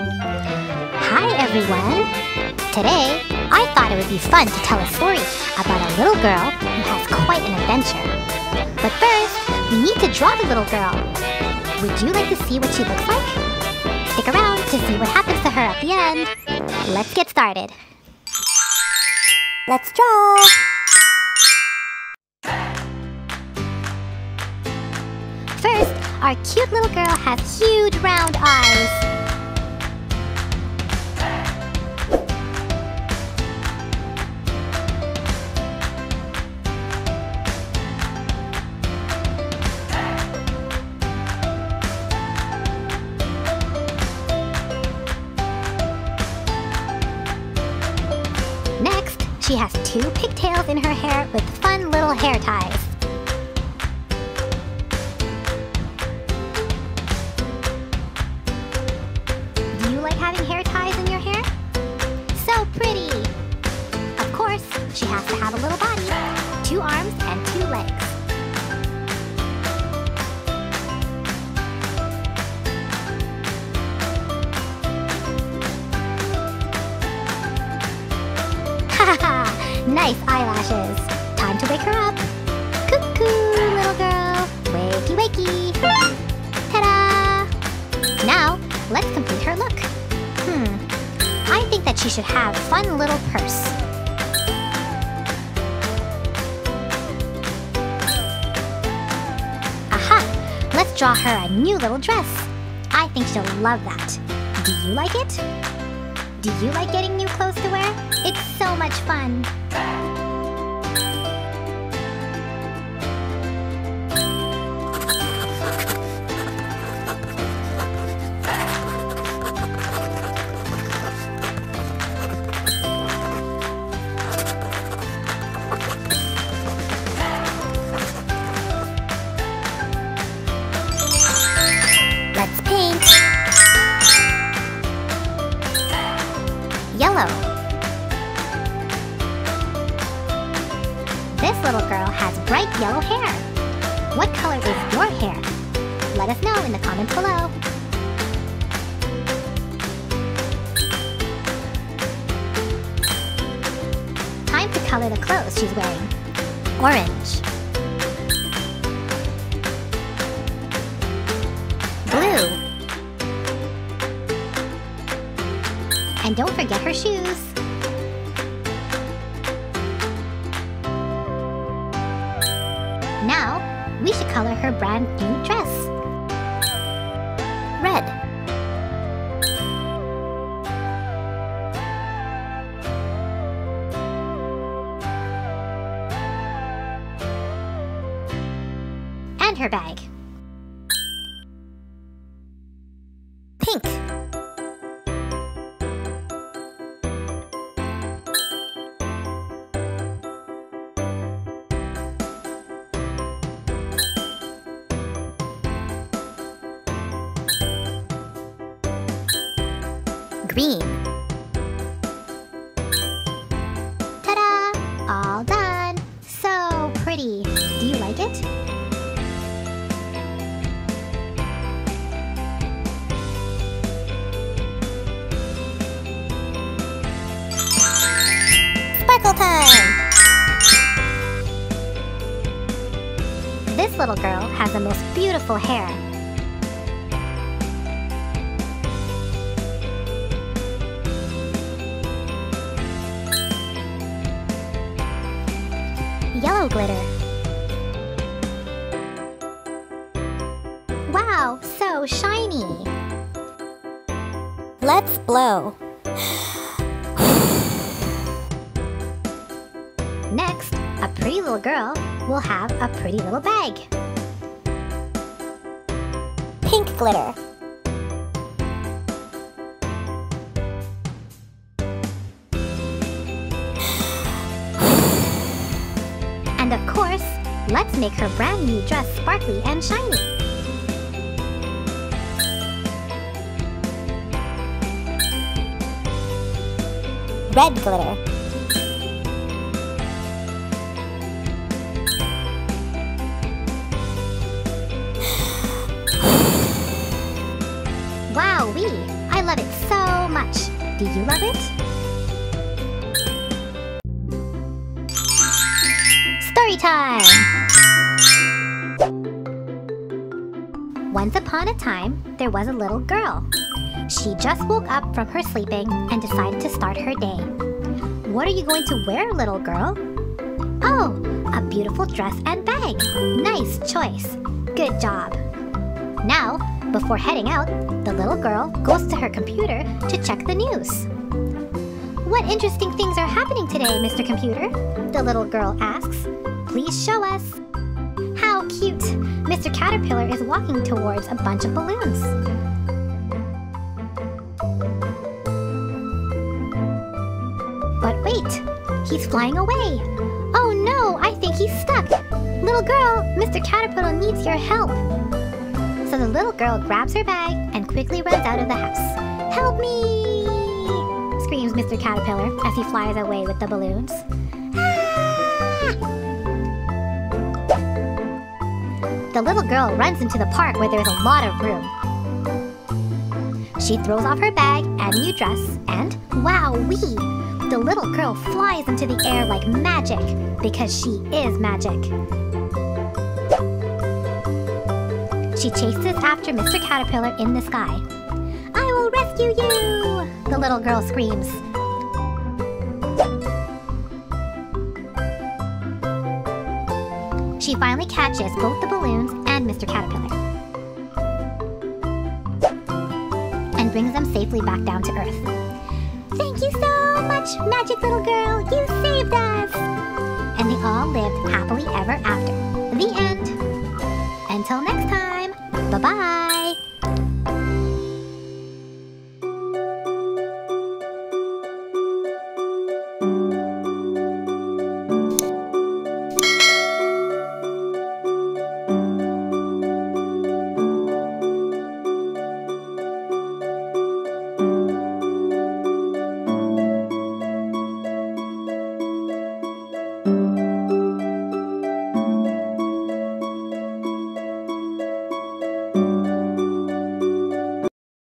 Hi everyone! Today, I thought it would be fun to tell a story about a little girl who has quite an adventure. But first, we need to draw the little girl. Would you like to see what she looks like? Stick around to see what happens to her at the end. Let's get started. Let's draw! First, our cute little girl has huge round eyes. She has two pigtails in her hair with fun little hair ties. Do you like having hair ties in your hair? So pretty! Of course, she has to have a little body, two arms and two legs. Nice eyelashes. Time to wake her up. Cuckoo, little girl. Wakey, wakey. Ta-da! Now, let's complete her look. I think that she should have a fun little purse. Aha! Let's draw her a new little dress. I think she'll love that. Do you like it? Do you like getting new clothes to wear? It's so much fun! Let's paint! Yellow! This little girl has bright yellow hair. What color is your hair? Let us know in the comments below. Time to color the clothes she's wearing. Orange. Blue. And don't forget her shoes. Now, we should color her brand new dress. Red. And her bag. Pink. Green. Ta-da! All done! So pretty! Do you like it? Sparkle time! This little girl has the most beautiful hair. Yellow glitter. Wow, so shiny. Let's blow. Next, a pretty little girl will have a pretty little bag. Pink glitter. And of course, let's make her brand new dress sparkly and shiny. Red glitter. Wowee! I I love it so much. Do you love it? Story time! Once upon a time, there was a little girl. She just woke up from her sleeping and decided to start her day. What are you going to wear, little girl? Oh, a beautiful dress and bag. Nice choice. Good job. Now, before heading out, the little girl goes to her computer to check the news. What interesting things are happening today, Mr. Computer? The little girl asks. Please show us. How cute! Mr. Caterpillar is walking towards a bunch of balloons. But wait, he's flying away. Oh no, I think he's stuck. Little girl, Mr. Caterpillar needs your help. So the little girl grabs her bag and quickly runs out of the house. Help me! Screams Mr. Caterpillar as he flies away with the balloons. Ah! The little girl runs into the park where there's a lot of room. She throws off her bag and new dress and wowee! The little girl flies into the air like magic because she is magic. She chases after Mr. Caterpillar in the sky. I will rescue you! The little girl screams. She finally catches both the balloons and Mr. Caterpillar and brings them safely back down to Earth. Thank you so much, magic little girl! You saved us! And they all lived happily ever after. The end! Until next time! Bye-bye!